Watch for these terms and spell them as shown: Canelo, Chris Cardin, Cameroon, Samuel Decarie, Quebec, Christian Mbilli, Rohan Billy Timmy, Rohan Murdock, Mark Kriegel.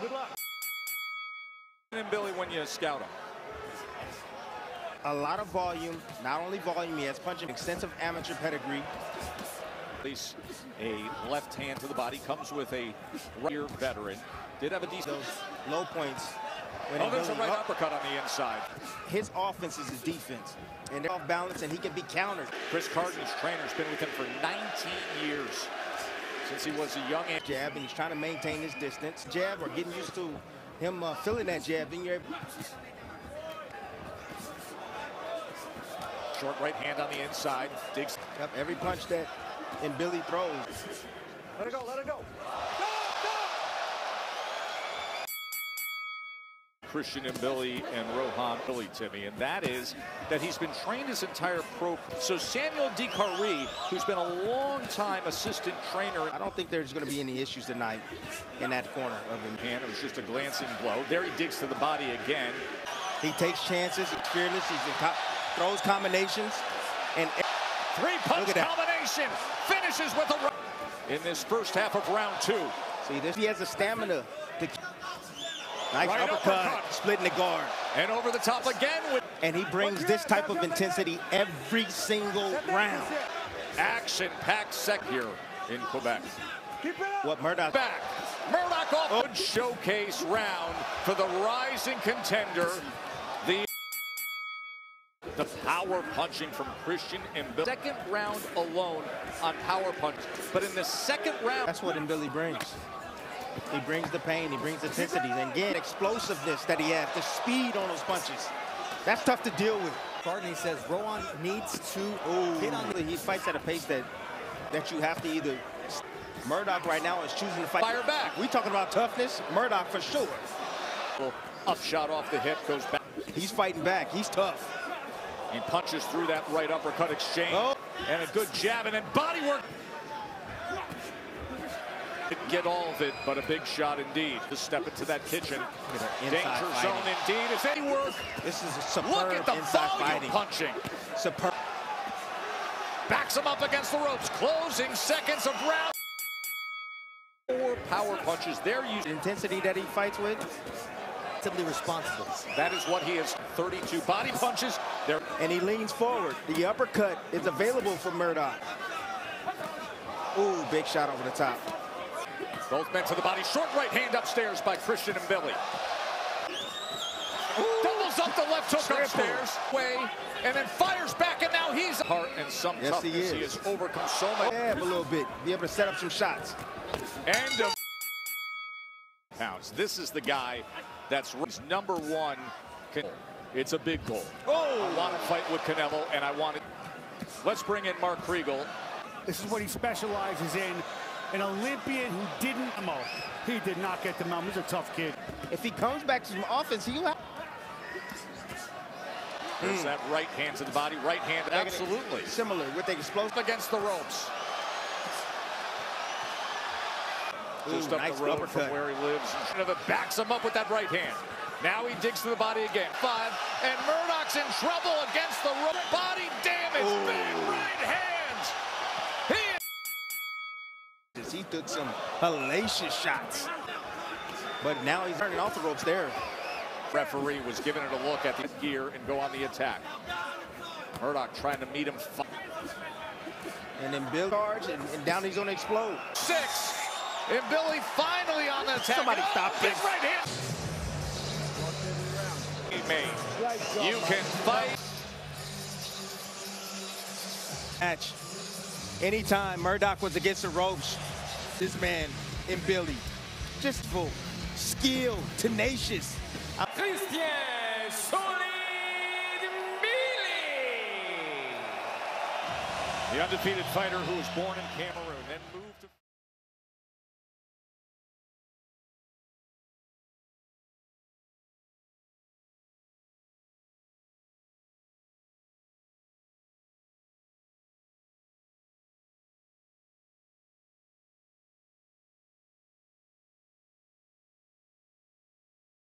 Good luck. And Billy, when you scout him, a lot of volume. Not only volume, he has punch, an extensive amateur pedigree. At least a left hand to the body, comes with a right-ear veteran. Did have a decent low points. When there's a right uppercut on the inside. His offense is his defense, and they're off balance, and he can be countered. Chris Cardin's trainer's been with him for 19 years. Since he was a young jab, and he's trying to maintain his distance. Jab, or getting used to him filling that jab. Then you're able... Short right hand on the inside. Digs up every punch that Mbilli throws. Let it go, let it go. Go, go! Christian Mbilli and Rohan Billy Timmy, and that is that he's been trained his entire pro. So Samuel Decarie, who's been a long-time assistant trainer. I don't think there's going to be any issues tonight in that corner of him. And it was just a glancing blow. There he digs to the body again. He takes chances. He's fearless. He's in top. Throws combinations and three-punch combination finishes with a right in this first half of round two. See this, he has the stamina to nice right uppercut, splitting the guard and over the top again with, and he brings this type of intensity every single round. Action-packed sec here in Quebec. What Murdock back. Murdock off. Oh. Good showcase round for the rising contender. The power punching from Christian Mbilli. Second round alone on power punch, but in the second round, that's what Mbilli brings. He brings the pain, he brings intensity, and again, explosiveness that he has, the speed on those punches. That's tough to deal with. Cardin says Rohan needs to hit on. He fights at a pace that you have to either. Murdock right now is choosing to fight. Fire back. We talking about toughness, Murdock for sure. Well, upshot off the hip, goes back. He's fighting back. He's tough. He punches through that right uppercut exchange. Oh. And a good jab, and then body work. Didn't get all of it, but a big shot indeed. Just step into that kitchen. Danger fighting. Zone indeed. If any work, this is a superb. Look at the volume punching. Superb. Backs him up against the ropes. Closing seconds of round. Four power punches. They're using intensity that he fights with. Responsible. That is what he is. 32 body punches there, and he leans forward. The uppercut is available for Murdock. Ooh, big shot over the top. Both men to the body. Short right hand upstairs by Christian Mbilli. Doubles up the left hook upstairs way, and then fires back, and now he's heart and some toughness. He has overcome so much. Yeah, a little bit. Be able to set up some shots. And pounds. This is the guy. That's number one. It's a big goal. Oh! I want to fight with Canelo, and I want to. Let's bring in Mark Kriegel. This is what he specializes in. An Olympian who didn't. He did not get the memo. He's a tough kid. If he comes back to some offense, he'll have. There's that right hand to the body. Right hand, absolutely. Similar with the explosion against the ropes. Just up the road from where he lives. Backs him up with that right hand. Now he digs to the body again. Five, and Murdock's in trouble against the rope. Body damage. Big right hand. He took some hellacious shots. But now he's turning off the ropes there. Referee was giving it a look at the gear and go on the attack. Murdock trying to meet him. Five. And then Bill guards, and down he's going to explode. Six. And Mbilli finally on the attack. Somebody stop this. Right hand. You can fight. Match. Anytime Murdock was against the ropes, this man, Mbilli, just full, skilled, tenacious. Christian Mbilli. The undefeated fighter who was born in Cameroon, then moved to...